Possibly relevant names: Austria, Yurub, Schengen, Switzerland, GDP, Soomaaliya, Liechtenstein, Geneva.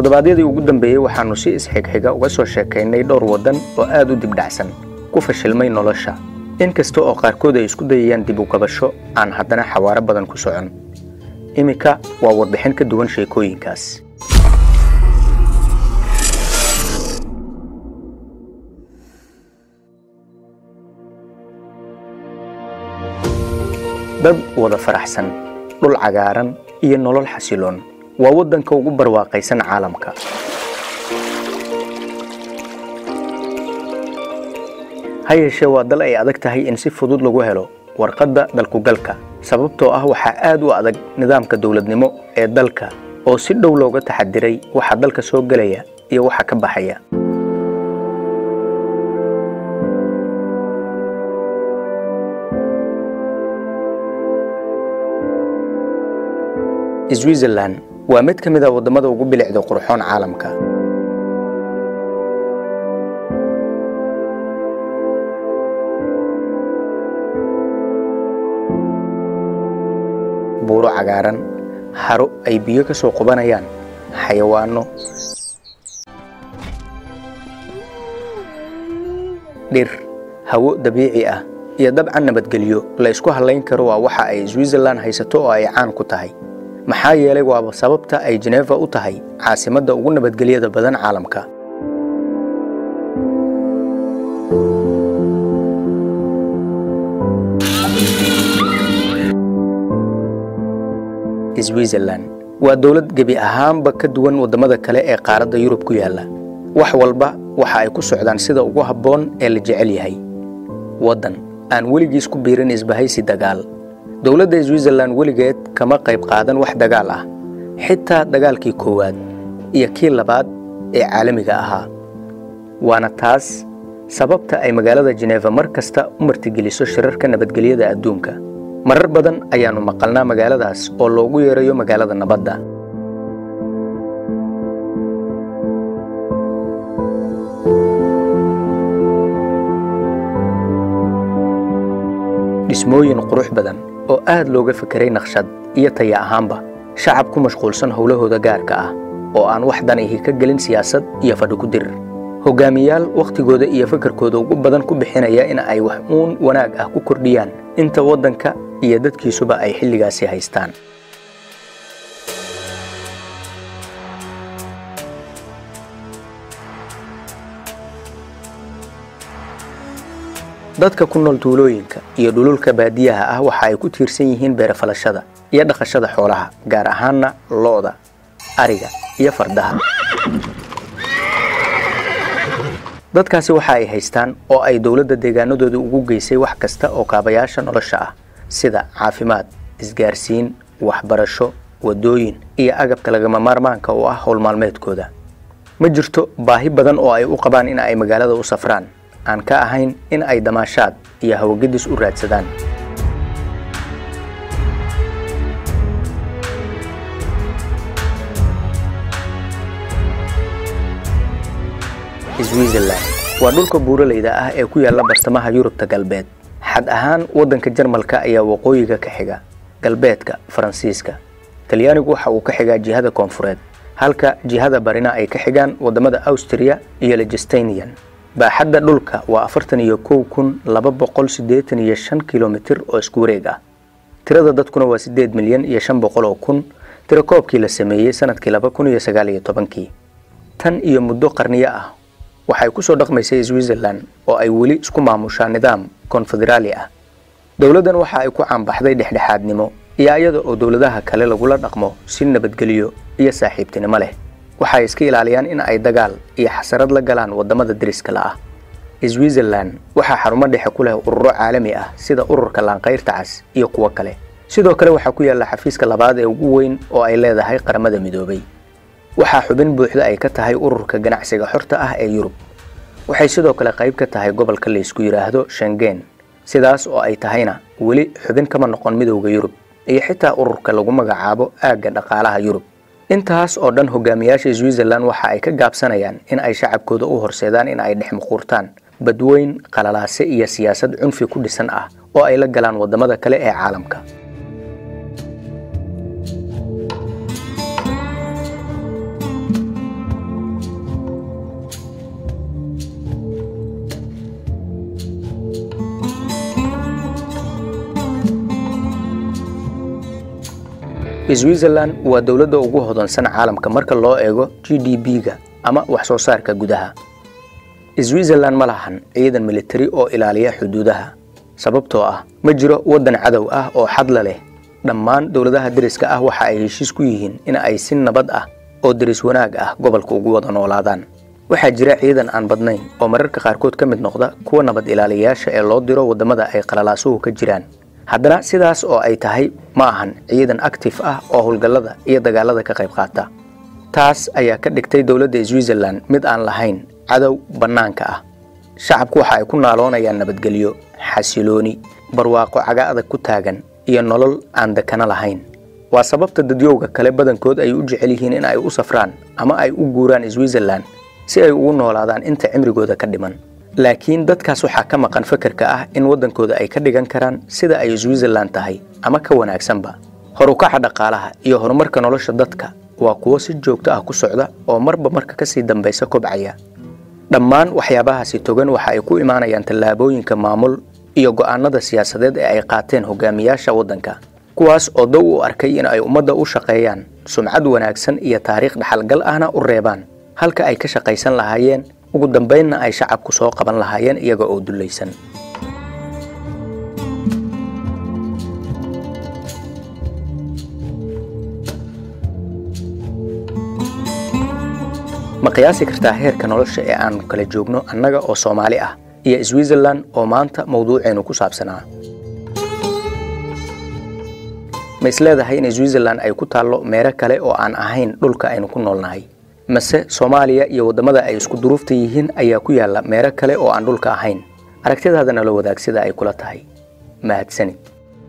toddobaadiyadii ugu dambeeyay waxaanu si isxigxiga uga soo sheekaynay dhowr wadan oo aad u dib dhacsan ku fashilmay nolosha inkastoo oo qaarkood ay isku dayayaan dib u qabasho aan haddana xawaare badan ku socon imika waa warbixin ka duwan sheekooyinkaas dad wada faraxsan dhul cagaaran iyo nolol xasiloon waa wadanka ugu barwaaqaysan caalamka hay'asha waa dal ay adag tahay in si fudud lagu helo warqadda dalku galka sababtoo ah waxa aad u adag nidaamka dawladnimo ee dalka oo si dhow looga taxadiray waxa dalka soo galaya iyo waxa ka baxaya Switzerland waa mid kamid ah wadamada ugu bilicda qurxoon caalamka buuro cagaaran haro ay biyo ka soo qubanayaan xayawaano dhir hawo dabiici ah iyo dabcan nabadgelyo la isku halayn karo waa waxa ay Switzerland haysato oo ay caan ku tahay maxaa yeelay waa sababta ay Geneva u tahay caasimadda ugu nabadgelyada badan caalamka Switzerland waa dawlad gebi ahaanba ka duwan wadamada kale ee qaaradda Yurub ku yaala wax walba waxa ay ku socdaan sida ugu habboon ee la jecel yahay wadan aan weligiis ku biirin isbahaysi dagaal dawladda Switzerland weligeed kama qayb qaadan wax dagaal ah xitaa dagaalkii koowaad iyo kii labaad ee caalamiga ahaa waana taas sababta ay magaalada Geneva mar kasta u martigeliso shirarka nabadgelyada adduunka marar badan ayaanu maqalnaa magaaladaas oo loogu yeerayo magaalada nabadda dhismooyin qurux badan oo aad looga fakiray naqshad iyo taya ahaanba shacab ku mashquulsan howlahooda gaarka ah oo aan wax danahi ka galin siyaasad iyo fadhi ku dir hogaamiyaal waqtigooda iyo fakarkooda ugu badan ku bixinaya in ay wax uun wanaag ah ku kordhiyaan inta wadanka iyo dadkiisuba ay xilligaasi haystaan dadka ku nool tuulooyinka iyo dhululka baadiyaha ah waxa ay ku tiirsan yihiin beer falashada iyo dhaqashada xoolaha gaar ahaanna lo'da ariga iyo fardaha dadkaasi waxa ay haystaan oo ay dawladda deegaanadooda ugu geysay wax kasta oo kaabayaasha nolosha ah sida caafimaad isgaarsiin waxbarasho wadooyin iyo agabka lagama maarmaanka oo ah howl maalmeedkooda ma jirto baahi badan oo ay u qabaan in ay magaalada u safraan aan ka ahayn in ay damaashaad iyo hawgadis u raadsadaan Switzerland waa dhulka buuraleyda ah ee ku yaala bartamaha Yurubta galbeed xad ahaan wadanka Jarmalka ayaa waqooyiga ka xiga galbeedka Faransiiska Talyaanigu waxa uu ka xigaa jihada koonfureed halka jihada barina ay ka xigaan wadamada Austria iyo Liechtenstein baaxadda dhulka waa 42,285 kilometer oo isku wareeg ah tirada dadkuna waa 8,500,000 tiro koobkii la sameeyay sanadkii 2019 tan iyo muddo qarniye ah waxay ku soo dhaqmaysay Switzerland oo ay wali isku maamushaan nidaam konfederaali ah dawladdan waxa ay ku caanbaxday dhexdhexaadnimo iyo iyada oo dawladaha kale lagu la dhaqmo si nabadgelyo iyo saaxiibtinimo leh waxay iska ilaaliyaan in ay dagaal iyo xasarad la galaan wadamada dariska la ah Switzerland waxa xarumo dhexe ku leh ururo caalami ah sida ururka laanqayrta cas iyo kuwa kale sidoo kale waxa ku yaala xafiiska labaad ee ugu weyn oo ay leedahay qaramada midoobay waxa xubin buuxda ay ka tahay ururka ganacsiga xorta ah ee Yurub waxay sidoo kale qayb ka tahay gobolka la isku yiraahdo Schengen sidaas oo ay tahayna wali xubin kama noqon midowga Yurub iyo xitaa ururka lagu magacaabo aagga dhaqaalaha Yurub intaas oo dhan hogaamiyaasha Switzerland waxa ay ka gaabsanayaan in ay shacabkooda u horseedaan in ay dhex muquurtaan badweyn qalalaase iyo siyaasad cunfi ku dhisan ah oo ay la galaan wadamada kale ee caalamka Switzerland waa dawladda ugu hodansan caalamka marka loo eego GDP-ga ama wax soo saarka gudaha. Switzerland ma lahan ciidan military oo ilaaliya xuduudaha sababtoo ah ma jiro wadan cadow ah oo xadla leh. Dhammaan dawladaha deriska ah waxa ay heshiis ku yihiin in ay si nabad ah oo deris wanaag ah gobolka ugu wada noolaadaan. Waxa jira ciidan aan badnayn oo mararka qaarkood ka mid noqda kuwa nabad ilaaliyaasha ee loo diro wadamada ay qalalaasuhu ka jiraan. haddana sidaas oo ay tahay ma ahan ciidan active ah oo howlgallada iyo dagaalada ka qayb qaata. taas ayaa ka dhigtay dawladda Switzerland mid aan lahayn cadow bannaanka ah. shacabku waxa ay ku naaloonayaan nabadgelyo, xasilooni, barwaaqo caga adag ku taagan iyo nolol aan dakana lahayn. waa sababta dadweynaha kale badankood ay u jecel yihiin in ay u safraan ama ay u guuraan Switzerland si ay ugu noolaadaan inta cimrigooda ka dhiman. laakiin dadkaas waxa ka maqan fakarka ah in wadankooda ay ka dhigan karaan sida ay Switzerland tahay ama ka wanaagsanba. hor u kaca dhaqaalaha iyo horumarka nolosha dadka waa kuwo si joogto ah ku socda oo marba marka ka sii dambaysa kobcaya. dhammaan waxyaabahaasi togan waxa ay ku imaanayaan tallaabooyinka maamul iyo go'aanada siyaasadeed ee ay qaateen hogaamiyaasha wadanka, kuwaas oo daw u arkay in ay ummadda u shaqeeyaan sumcad wanaagsan iyo taariikh dhaxalgal ahna u reebaan halka ay ka shaqaysan lahaayeen ugu dambeynna ay shacabku soo qaban lahaayeen iyaga oo dulaysan. ma qiyaasi kartaa heerka nolosha ee aanu kala joogno annaga oo Soomaali ah iyo Switzerland oo maanta mawduuceenu ku saabsanaa. ma isleedahay in Switzerland ay ku taallo meelo kale oo aan ahayn dhulka aynu ku noolnahay, mase Soomaaliya iyo wadamada ay isku duruufta yihiin ayaa ku yaalla meelo kale oo aan dhulka ahayn? aragtidaada nala wadaag sida ay kula tahay. mahadsanid.